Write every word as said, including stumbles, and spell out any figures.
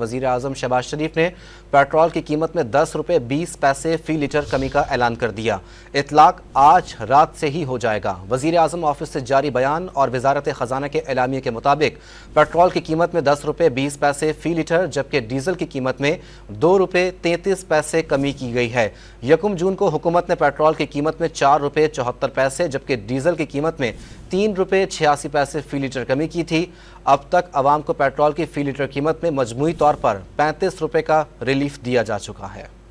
वज़ीर आज़म शबाज़ शरीफ ने पेट्रोल की कीमत में दस रुपये बीस पैसे फी लीटर कमी का ऐलान कर दिया। इतलाक आज रात से ही हो जाएगा। वज़ीर आज़म ऑफिस से जारी बयान और वज़ारत ख़जाना के एलामिये के मुताबिक पेट्रोल की कीमत में दस रुपये बीस पैसे फी लीटर जबकि डीजल की कीमत में दो रुपये तैंतीस पैसे कमी की गई है। यकम जून को हुकूमत ने पेट्रोल की कीमत में चार रुपये चौहत्तर पैसे जबकि डीजल की कीमत में तीन रुपये छियासी पैसे फी लीटर कमी की थी। अब तक आवाम को पेट्रोल की फी लीटर कीमत में मजमूई तौर पर पैंतीस रुपये का रिलीफ दिया जा चुका है।